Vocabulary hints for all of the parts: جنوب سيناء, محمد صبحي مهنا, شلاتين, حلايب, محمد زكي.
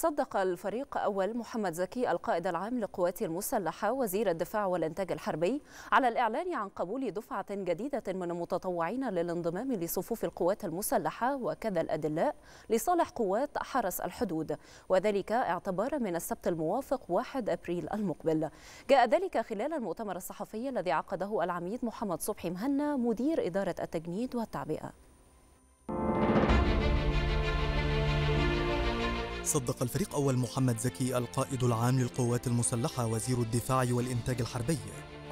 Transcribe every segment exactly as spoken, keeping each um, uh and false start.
صدق الفريق أول محمد زكي القائد العام للقوات المسلحة وزير الدفاع والإنتاج الحربي على الإعلان عن قبول دفعة جديدة من المتطوعين للانضمام لصفوف القوات المسلحة وكذا الأدلاء لصالح قوات حرس الحدود، وذلك اعتبارا من السبت الموافق واحد أبريل المقبل. جاء ذلك خلال المؤتمر الصحفي الذي عقده العميد محمد صبحي مهنا مدير إدارة التجنيد والتعبئة. صدق الفريق أول محمد زكي القائد العام للقوات المسلحة وزير الدفاع والإنتاج الحربي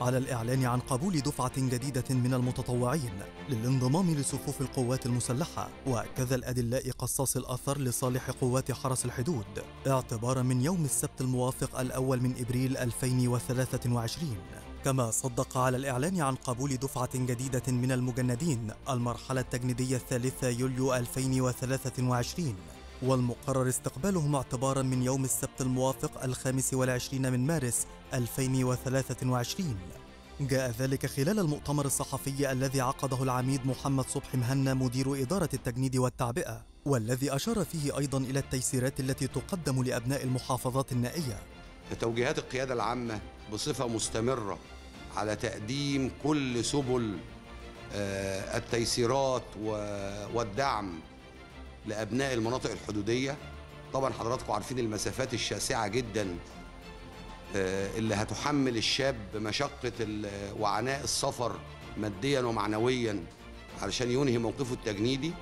على الإعلان عن قبول دفعة جديدة من المتطوعين للانضمام لصفوف القوات المسلحة وكذا الأدلاء قصاص الأثر لصالح قوات حرس الحدود اعتبارا من يوم السبت الموافق الأول من إبريل ألفين وثلاثة وعشرين. كما صدق على الإعلان عن قبول دفعة جديدة من المجندين المرحلة التجنيدية الثالثة يوليو ألفين وثلاثة وعشرين والمقرر استقبالهم اعتبارا من يوم السبت الموافق الخامس والعشرين من مارس ألفين وثلاثة وعشرين. جاء ذلك خلال المؤتمر الصحفي الذي عقده العميد محمد صبحي مهنا مدير إدارة التجنيد والتعبئة، والذي أشار فيه أيضا إلى التيسيرات التي تقدم لأبناء المحافظات النائية. توجيهات القيادة العامة بصفة مستمرة على تقديم كل سبل التيسيرات والدعم لأبناء المناطق الحدودية. طبعا حضراتكم عارفين المسافات الشاسعة جدا اللي هتحمل الشاب مشقة وعناء السفر ماديا ومعنويا علشان ينهي موقفه التجنيدي،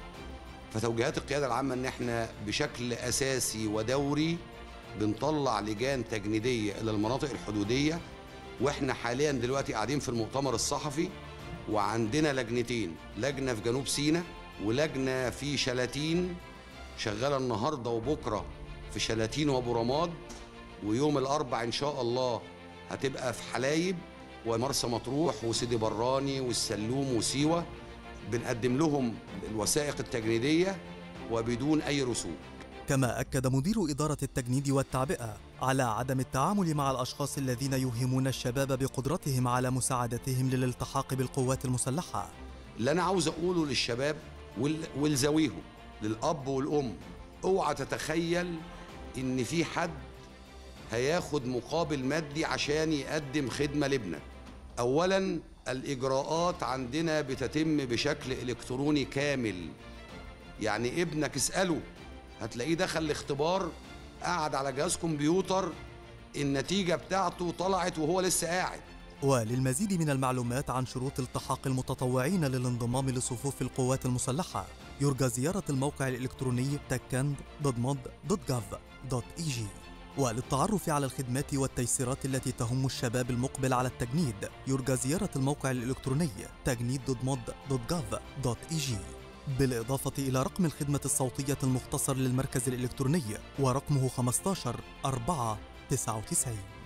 فتوجيهات القيادة العامة ان احنا بشكل اساسي ودوري بنطلع لجان تجنيدية الى المناطق الحدودية. واحنا حاليا دلوقتي قاعدين في المؤتمر الصحفي وعندنا لجنتين، لجنة في جنوب سيناء ولجنة في شلاتين شغالة النهاردة وبكرة في شلاتين وابو رماد، ويوم الأربع إن شاء الله هتبقى في حلايب ومرسى مطروح وسيدي براني والسلوم وسيوة. بنقدم لهم الوثائق التجنيدية وبدون أي رسوم. كما أكد مدير إدارة التجنيد والتعبئة على عدم التعامل مع الأشخاص الذين يوهمون الشباب بقدرتهم على مساعدتهم للالتحاق بالقوات المسلحة. اللي أنا عاوز أقوله للشباب ولزويهم، للأب والأم، اوعى تتخيل إن في حد هياخد مقابل مادي عشان يقدم خدمة لابنك. أولاً الإجراءات عندنا بتتم بشكل إلكتروني كامل، يعني ابنك اسأله هتلاقيه دخل الاختبار قعد على جهاز كمبيوتر النتيجة بتاعته طلعت وهو لسه قاعد. وللمزيد من المعلومات عن شروط التحاق المتطوعين للانضمام لصفوف القوات المسلحة يرجى زيارة الموقع الإلكتروني تاكند دوت مود دوت جوف دوت إي جي. وللتعرف على الخدمات والتيسيرات التي تهم الشباب المقبل على التجنيد يرجى زيارة الموقع الإلكتروني تجنيد دوت مود دوت جوف دوت إي جي، بالإضافة إلى رقم الخدمة الصوتية المختصر للمركز الإلكتروني ورقمه خمسة عشر أربعة تسعة وتسعين.